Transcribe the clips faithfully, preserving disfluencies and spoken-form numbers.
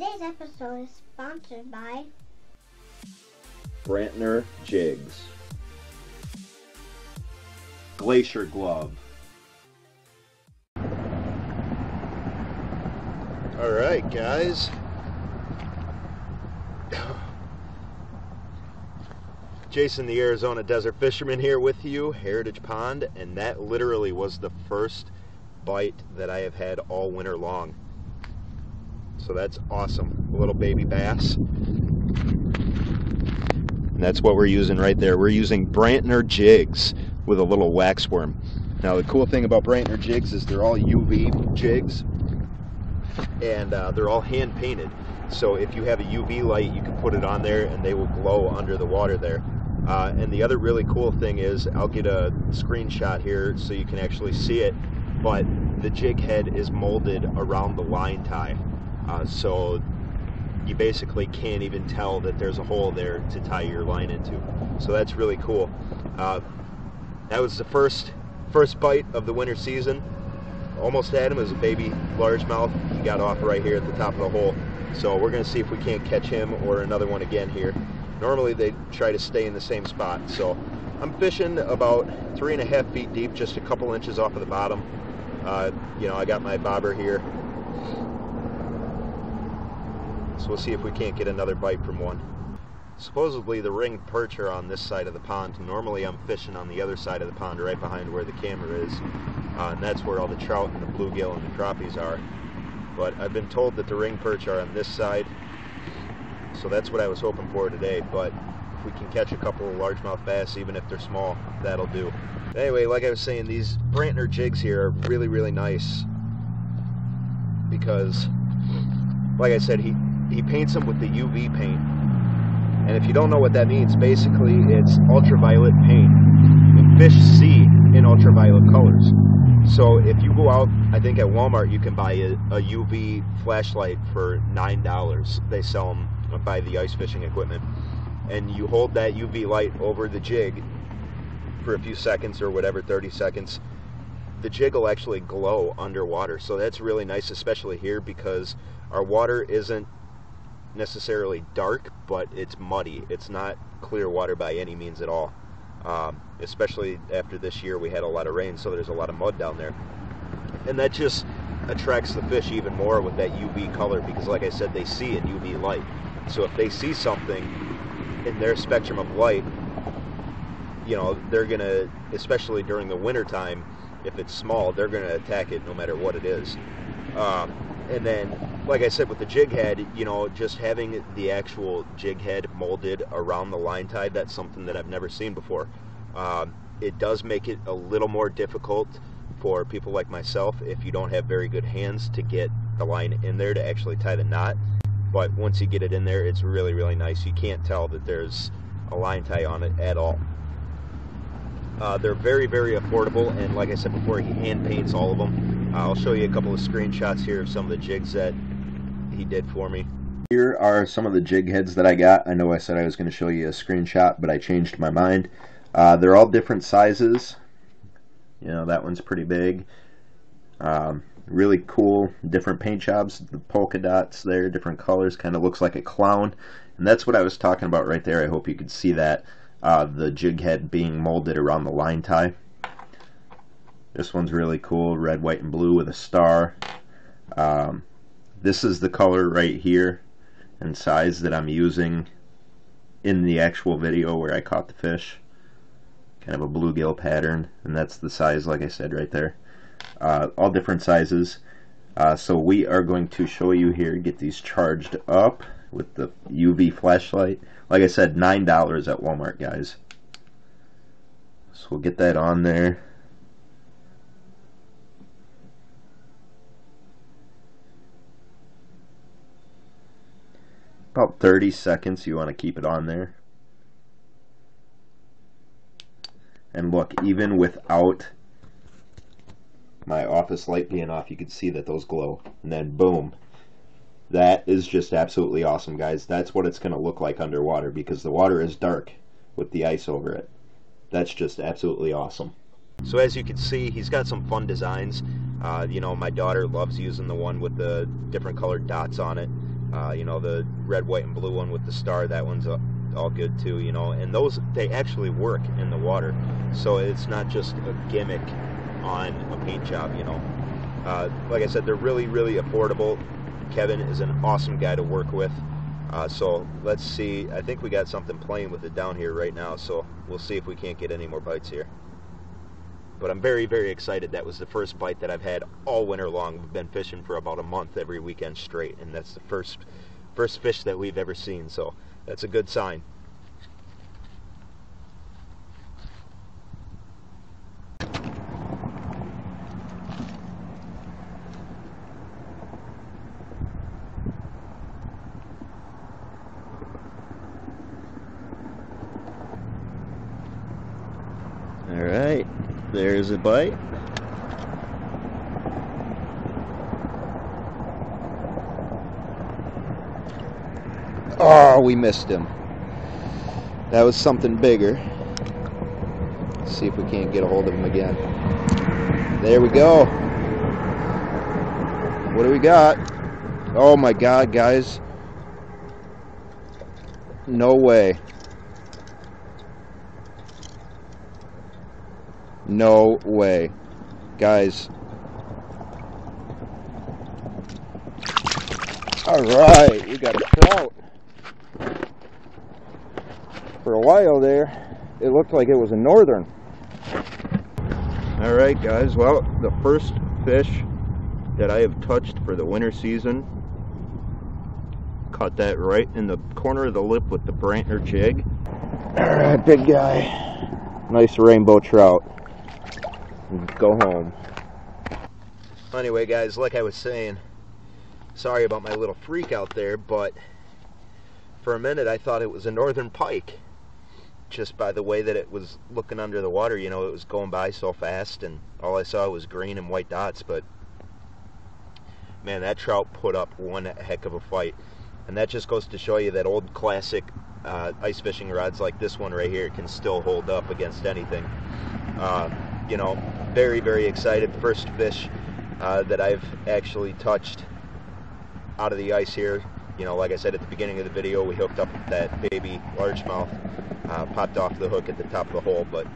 Today's episode is sponsored by Brantner Jigs, Glacier Glove. Alright guys, Jason the Arizona Desert Fisherman here with you, Heritage Pond, and that literally was the first bite that I have had all winter long. So that's awesome. A little baby bass. And that's what we're using right there. We're using Brantner jigs with a little wax worm. Now the cool thing about Brantner jigs is they're all U V jigs, and uh, they're all hand painted. So if you have a U V light, you can put it on there and they will glow under the water there. Uh, and the other really cool thing is, I'll get a screenshot here so you can actually see it, but the jig head is molded around the line tie. Uh, so you basically can't even tell that there's a hole there to tie your line into. So that's really cool. Uh, that was the first first bite of the winter season. Almost had him as a baby largemouth. He got off right here at the top of the hole. So we're going to see if we can't catch him or another one again here. Normally they try to stay in the same spot. So I'm fishing about three and a half feet deep, just a couple inches off of the bottom. Uh, you know, I got my bobber here. So we'll see if we can't get another bite from one. Supposedly the ringed perch are on this side of the pond. Normally I'm fishing on the other side of the pond, right behind where the camera is. Uh, and that's where all the trout and the bluegill and the crappies are. But I've been told that the ringed perch are on this side. So that's what I was hoping for today. But if we can catch a couple of largemouth bass, even if they're small, that'll do. Anyway, like I was saying, these Brantner jigs here are really, really nice. Because, like I said, he... He paints them with the U V paint. And if you don't know what that means, basically it's ultraviolet paint. And fish see in ultraviolet colors. So if you go out, I think at Walmart you can buy a, a U V flashlight for nine dollars. They sell them by the ice fishing equipment. And you hold that U V light over the jig for a few seconds or whatever, thirty seconds. The jig will actually glow underwater. So that's really nice, especially here, because our water isn't necessarily dark, but it's muddy. It's not clear water by any means at all, um, especially after this year we had a lot of rain, so there's a lot of mud down there, and that just attracts the fish even more with that U V color, because like I said, they see in U V light. So if they see something in their spectrum of light, you know, they're gonna, especially during the winter time, if it's small, they're gonna attack it no matter what it is. um, and then like I said, with the jig head, you know, just having the actual jig head molded around the line tie, that's something that I've never seen before. Um, it does make it a little more difficult for people like myself, if you don't have very good hands, to get the line in there to actually tie the knot. But once you get it in there, it's really, really nice. You can't tell that there's a line tie on it at all. Uh, they're very, very affordable, and like I said before, he hand paints all of them. Uh, I'll show you a couple of screenshots here of some of the jigs that he did for me. Here are some of the jig heads that I got. I know I said I was going to show you a screenshot, but I changed my mind. Uh, they're all different sizes. You know, that one's pretty big. Um, really cool, different paint jobs. The polka dots there, different colors, kind of looks like a clown. And that's what I was talking about right there. I hope you could see that. Uh, the jig head being molded around the line tie. This one's really cool, red, white, and blue with a star. Um, This is the color right here and size that I'm using in the actual video where I caught the fish. Kind of a bluegill pattern, and that's the size, like I said, right there. Uh, all different sizes. Uh, so we are going to show you here, get these charged up with the U V flashlight. Like I said, nine dollars at Walmart, guys. So we'll get that on there. About thirty seconds you want to keep it on there. And look, even without my office light being off, you can see that those glow. And then boom. That is just absolutely awesome, guys. That's what it's going to look like underwater, because the water is dark with the ice over it. That's just absolutely awesome. So as you can see, he's got some fun designs. Uh, you know, my daughter loves using the one with the different colored dots on it. Uh, you know, the red, white, and blue one with the star, that one's all good too, you know. And those, they actually work in the water. So it's not just a gimmick on a paint job, you know. Uh, like I said, they're really, really affordable. Kevin is an awesome guy to work with. Uh, so let's see. I think we got something playing with it down here right now. So we'll see if we can't get any more bites here. But I'm very, very excited. That was the first bite that I've had all winter long. We've been fishing for about a month every weekend straight, and that's the first first fish that we've ever seen, so that's a good sign. There's a bite. Oh, we missed him. That was something bigger. Let's see if we can't get a hold of him again. There we go. What do we got? Oh my God, guys. No way. No way. Guys. Alright, we got a trout. For a while there, it looked like it was a northern. Alright guys, well, the first fish that I have touched for the winter season. Caught that right in the corner of the lip with the Brantner jig. Alright, big guy. Nice rainbow trout. Go home. Anyway guys, like I was saying, sorry about my little freak out there, but for a minute I thought it was a northern pike, just by the way that it was looking under the water. You know, it was going by so fast, and all I saw was green and white dots. But man, that trout put up one heck of a fight, and that just goes to show you that old classic uh, ice fishing rods like this one right here can still hold up against anything. uh, You know, very, very excited. First fish uh, that I've actually touched out of the ice here. You know, like I said at the beginning of the video, we hooked up that baby largemouth, uh, popped off the hook at the top of the hole, but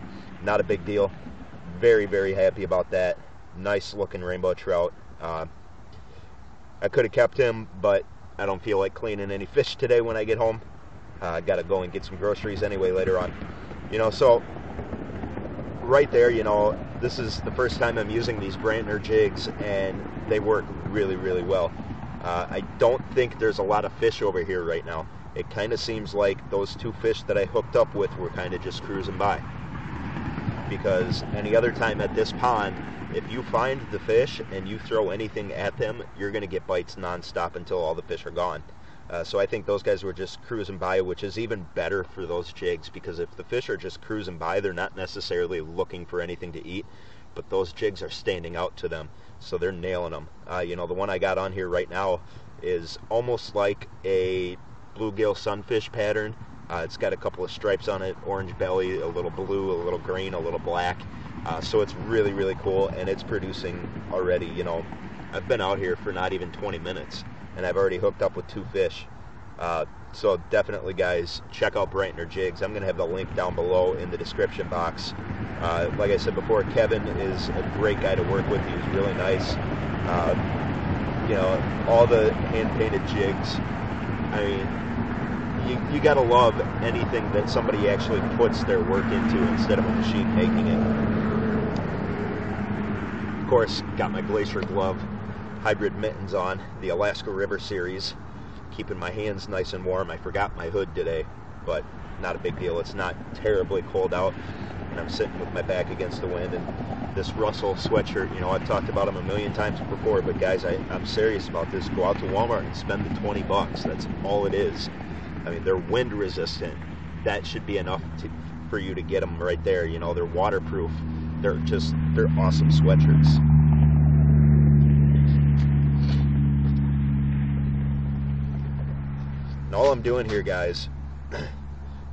not a big deal. Very, very happy about that. Nice looking rainbow trout. Uh, I could have kept him, but I don't feel like cleaning any fish today when I get home. Uh, I gotta go and get some groceries anyway later on. You know, so right there, you know, this is the first time I'm using these Brantner jigs, and they work really, really well. Uh, I don't think there's a lot of fish over here right now. It kind of seems like those two fish that I hooked up with were kind of just cruising by. Because any other time at this pond, if you find the fish and you throw anything at them, you're going to get bites nonstop until all the fish are gone. Uh, so I think those guys were just cruising by, which is even better for those jigs, because if the fish are just cruising by, they're not necessarily looking for anything to eat, but those jigs are standing out to them, so they're nailing them. Uh, you know, the one I got on here right now is almost like a bluegill sunfish pattern. Uh, it's got a couple of stripes on it, orange belly, a little blue, a little green, a little black. Uh, so it's really, really cool, and it's producing already. You know, I've been out here for not even twenty minutes. And I've already hooked up with two fish. Uh, so definitely, guys, check out Brantner Jigs. I'm going to have the link down below in the description box. Uh, like I said before, Kevin is a great guy to work with. He was really nice. Uh, you know, all the hand-painted jigs. I mean, you, you got to love anything that somebody actually puts their work into instead of a machine making it. Of course, got my Glacier Glove hybrid mittens on, the Alaska River series, keeping my hands nice and warm. I forgot my hood today, but not a big deal. It's not terribly cold out, and I'm sitting with my back against the wind. And this Russell sweatshirt, you know, I've talked about him a million times before, but guys, I, I'm serious about this. Go out to Walmart and spend the twenty bucks. That's all it is. I mean, they're wind resistant. That should be enough to, for you to get them right there. You know, they're waterproof. They're just, they're awesome sweatshirts. All I'm doing here, guys,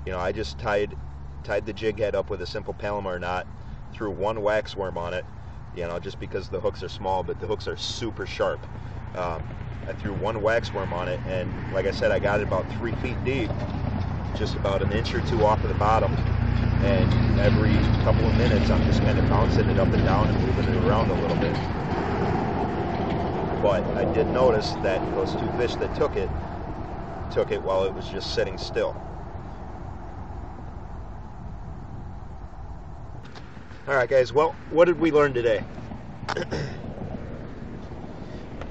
you know, I just tied tied the jig head up with a simple Palomar knot, threw one wax worm on it, you know, just because the hooks are small, but the hooks are super sharp. Uh, I threw one wax worm on it, and like I said, I got it about three feet deep, just about an inch or two off of the bottom. And every couple of minutes, I'm just kind of bouncing it up and down and moving it around a little bit. But I did notice that those two fish that took it, took it while it was just sitting still. All right, guys, well, what did we learn today?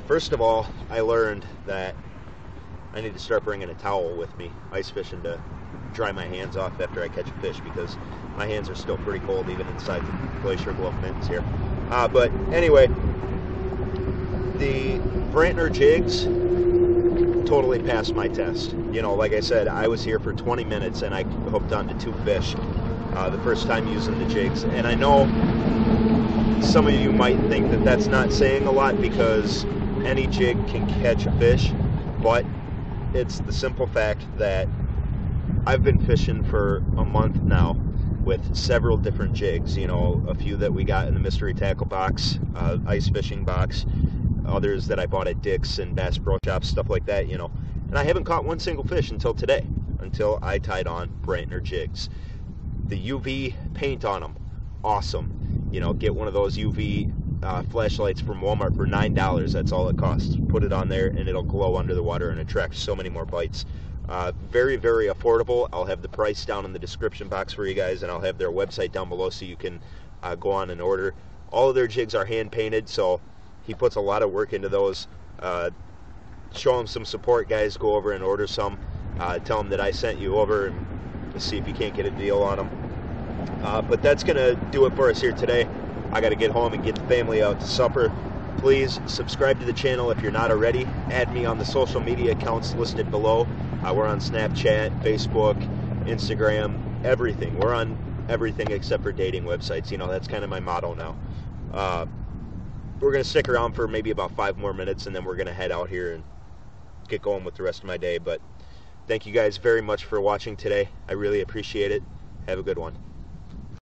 First of all, I learned that I need to start bringing a towel with me, ice fishing, to dry my hands off after I catch a fish, because my hands are still pretty cold even inside the Glacier Glove mittens here. Uh, but anyway, the Brantner jigs totally passed my test. You know, like I said, I was here for twenty minutes and I hooked onto two fish uh, the first time using the jigs. And I know some of you might think that that's not saying a lot, because any jig can catch a fish, but it's the simple fact that I've been fishing for a month now with several different jigs, you know, a few that we got in the mystery tackle box, uh, ice fishing box, others that I bought at Dick's and Bass Pro Shops, stuff like that, you know. And I haven't caught one single fish until today, until I tied on Brantner jigs. The U V paint on them, awesome. You know, get one of those U V uh, flashlights from Walmart for nine dollars. That's all it costs. Put it on there and it'll glow under the water and attract so many more bites. Uh, very, very affordable. I'll have the price down in the description box for you guys, and I'll have their website down below so you can uh, go on and order. All of their jigs are hand-painted, so he puts a lot of work into those. Uh, show him some support, guys. Go over and order some. Uh, tell him that I sent you over and see if you can't get a deal on them. Uh, but that's going to do it for us here today. I got to get home and get the family out to supper. Please subscribe to the channel if you're not already. Add me on the social media accounts listed below. Uh, we're on Snapchat, Facebook, Instagram, everything. We're on everything except for dating websites. You know, that's kind of my motto now. Uh, we're going to stick around for maybe about five more minutes, and then we're going to head out here and get going with the rest of my day. But thank you guys very much for watching today. I really appreciate it. Have a good one.